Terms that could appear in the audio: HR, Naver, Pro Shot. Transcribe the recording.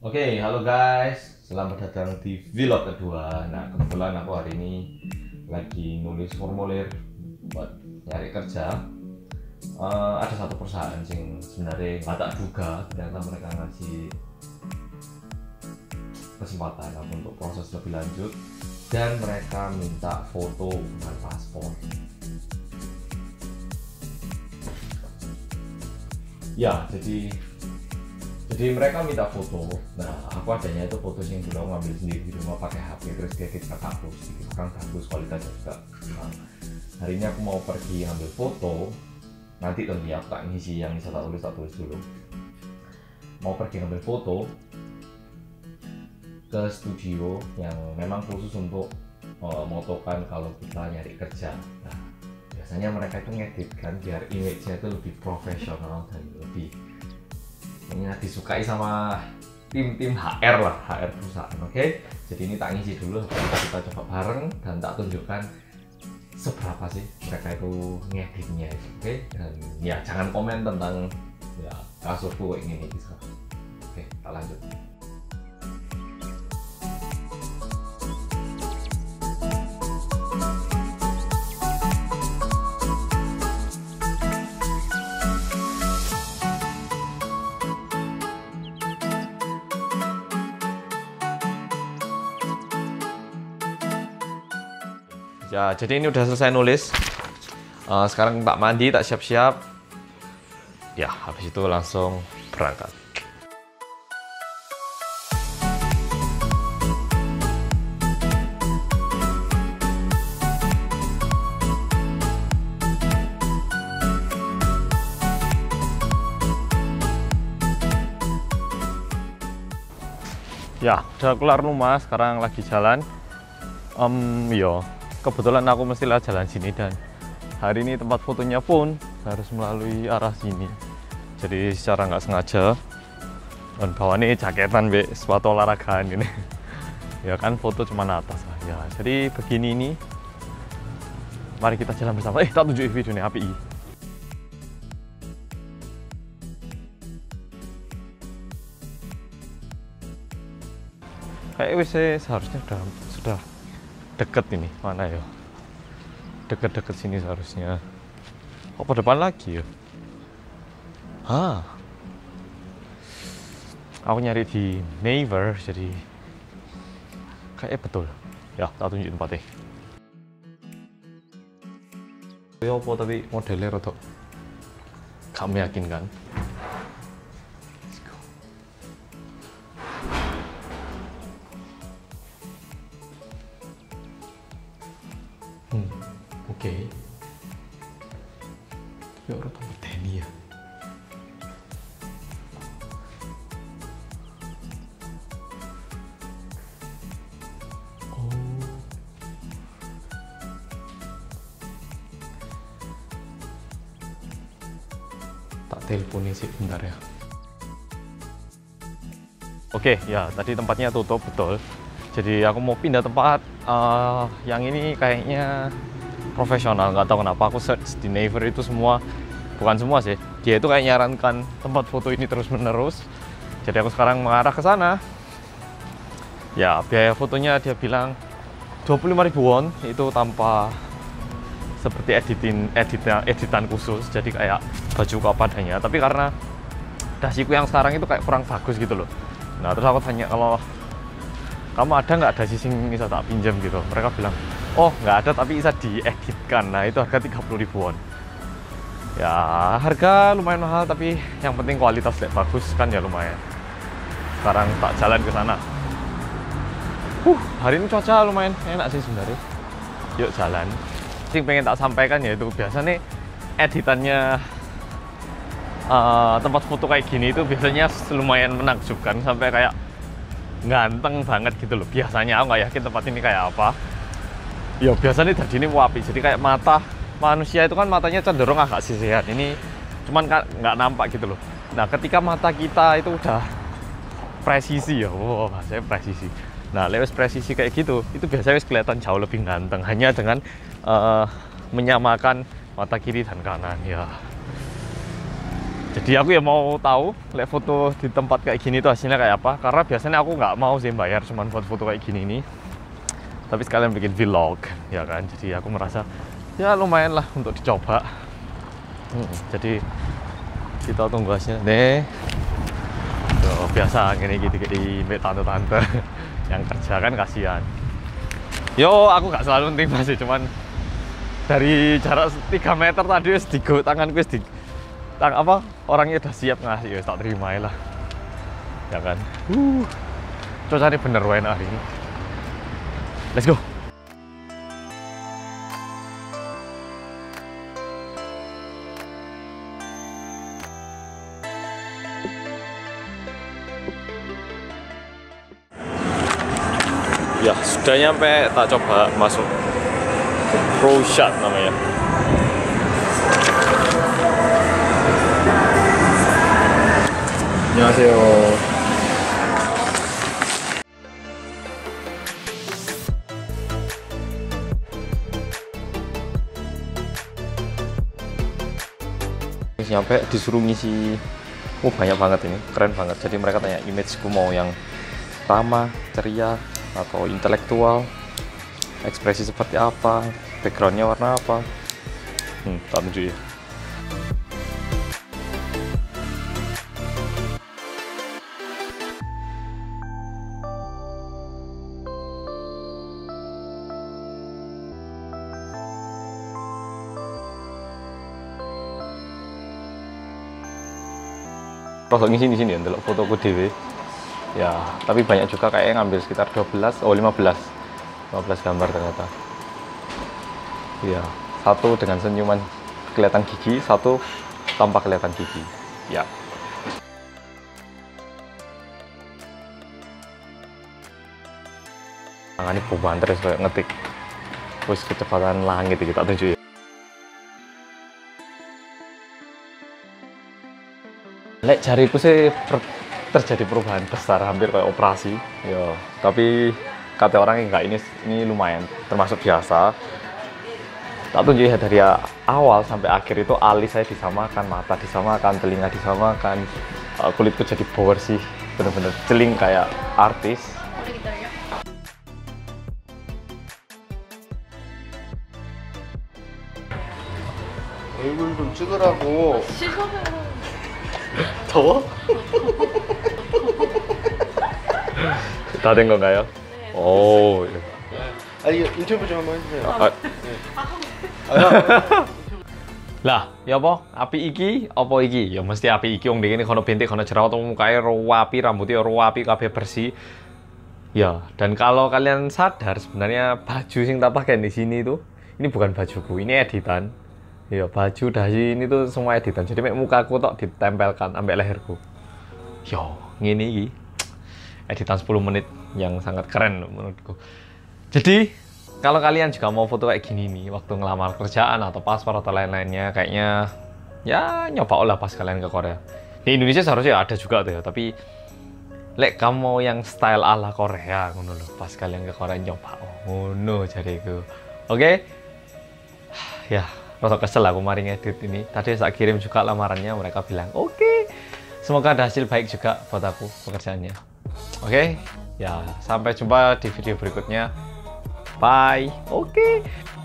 Oke, halo guys, selamat datang di vlog kedua. Nah, kebetulan aku hari ini lagi nulis formulir buat nyari kerja. Ada satu perusahaan yang sebenarnya nggak tak duga, ternyata mereka ngasih kesempatan aku untuk proses lebih lanjut dan mereka minta foto bukan paspor. Ya, jadi mereka minta foto. Nah, aku adanya itu foto yang dulu aku ngambil sendiri di rumah pakai HP, terus dia kita hapus, kan bagus kualitasnya juga. Nah, hari ini aku mau pergi ambil foto, nanti tentunya aku tak ngisi yang saya tak tulis dulu. Mau pergi ambil foto ke studio yang memang khusus untuk motokan kalau kita nyari kerja. Nah, biasanya mereka itu ngedit kan biar image-nya itu lebih profesional dan lebih disukai sama tim HR lah, HR perusahaan. Oke, jadi ini tak ngisi dulu, kita coba bareng dan tak tunjukkan seberapa sih mereka itu ngeditnya. Oke, dan ya jangan komen tentang ya kasurku ini bisa. Oke, kita lanjut. Ya, jadi ini udah selesai nulis. Sekarang tak mandi, tak siap-siap. Ya, habis itu langsung berangkat. Ya, udah keluar rumah, sekarang lagi jalan. Yo. Kebetulan aku mesti lewat jalan sini dan hari ini tempat fotonya pun harus melalui arah sini. Jadi secara nggak sengaja dan bawa nih jaketan be sepatu olahragaan ini. Ya kan foto cuma atas aja. Jadi begini nih. Mari kita jalan bersama. Tak tunjukin videonya API. Kayak wis seharusnya sudah deket ini, mana ya? Deket-deket sini seharusnya. Oh, ke depan lagi ya? Hah? Aku nyari di Naver, jadi kayak betul. Ya, tak tunjukin tempatnya. Ya, apa tapi modelnya rotok. Kamu yakin kan? Oke. Ya orang tambah teni ya. Oh. Tak teleponin sih bentar ya. Oke, ya tadi tempatnya tutup betul. Jadi aku mau pindah tempat. Yang ini kayaknya profesional, nggak tahu kenapa aku search di Naver itu semua, bukan semua sih, dia itu kayak nyarankan tempat foto ini terus-menerus. Jadi aku sekarang mengarah ke sana. Ya, biaya fotonya dia bilang 25.000 won, itu tanpa seperti editan khusus, jadi kayak bajuku apa adanya. Tapi karena dasiku yang sekarang itu kayak kurang bagus gitu loh. Nah, terus aku tanya, kalau kamu ada nggak dasi sing bisa tak pinjam gitu? Mereka bilang, oh nggak ada tapi bisa dieditkan. Nah, itu harga 30.000 won. Ya, harga lumayan mahal tapi yang penting kualitas bagus kan ya lumayan. Sekarang tak jalan ke sana. Hari ini cuaca lumayan enak sih sebenarnya. Yuk jalan. Yang pengen tak sampaikan yaitu biasanya editannya tempat foto kayak gini itu biasanya lumayan menakjubkan sampai kayak ganteng banget gitu loh. Biasanya aku nggak yakin tempat ini kayak apa. Ya biasanya tadi ini wapi, jadi kayak mata manusia itu kan matanya cenderung agak sisihan, ini cuman nggak nampak gitu loh. Nah, ketika mata kita itu udah presisi ya, wow, bahasanya presisi. Nah, lewat presisi kayak gitu, itu biasanya kelihatan jauh lebih ganteng, hanya dengan menyamakan mata kiri dan kanan ya. Jadi aku ya mau tahu lihat foto di tempat kayak gini tuh hasilnya kayak apa, karena biasanya aku nggak mau sih bayar cuman foto-foto kayak gini nih, tapi sekalian bikin vlog ya kan. Jadi aku merasa ya lumayan lah untuk dicoba. Jadi kita tunggu hasilnya deh. Tuh, biasa gini gitu di tante-tante yang kerja kan kasihan. Yo, aku nggak selalu timba sih, cuman dari jarak 3 meter tadi wis digo tanganku wis orangnya udah siap ngasih, wis tak terima lah. Ya kan. Cuacanya bener enak hari ini. Let's go. Ya, sudah nyampe, tak coba masuk. Pro Shot namanya. 안녕하세요. Sampai disuruh ngisi, banyak banget ini, keren banget. Jadi mereka tanya imageku mau yang ramah, ceria, atau intelektual, ekspresi seperti apa, backgroundnya warna apa. Tak tunjuk ya. Prosesnya sini ya, ndelok fotoku dhewe. Ya, tapi banyak juga kayaknya ngambil sekitar 15 gambar ternyata. Ya, satu dengan senyuman kelihatan gigi, satu tanpa kelihatan gigi. Ya. Tangannya beban terus kayak ngetik. Wis kecepatan langit kita tunjuk. Lek jariku sih terjadi perubahan besar, hampir kayak operasi. Yo, tapi kata orang enggak, ini lumayan termasuk biasa. Tak tunjuk ya, dari awal sampai akhir itu alis saya disamakan, mata disamakan, telinga disamakan, kulitku jadi bersih, bener-bener celing kayak artis. Ini 좀 찍으라고. 더워? 다 된 건가요? 네. 오. 네. 아니 인터뷰 좀 한번 해주세요. Lah, ya apa? Api iki, apa iki? Ya mesti api iki, wong dikene kono bentik, kono jerawat, mukanya rapi, rambutnya rapi, kabeh bersih. Ya, dan kalau kalian sadar sebenarnya baju yang tak pakai di sini itu, ini bukan bajuku, ini editan. Ya, baju dari ini tuh semua editan. Jadi mek mukaku tok ditempelkan ambek leherku. Yo, ngene iki. Editan 10 menit yang sangat keren menurutku. Jadi, kalau kalian juga mau foto kayak gini nih waktu ngelamar kerjaan atau paspor atau lain-lainnya, kayaknya ya nyoba olah pas kalian ke Korea. Di Indonesia seharusnya ada juga tuh ya, tapi lek kamu mau yang style ala Korea ngono lho, pas kalian ke Korea nyoba. Oh, ngono jariku. Oke. Ya. Rasa kesel aku mari ngedit ini. Tadi saya kirim juga lamarannya, mereka bilang oke, semoga ada hasil baik juga buat aku pekerjaannya. Oke, ya sampai jumpa di video berikutnya. Bye. Oke.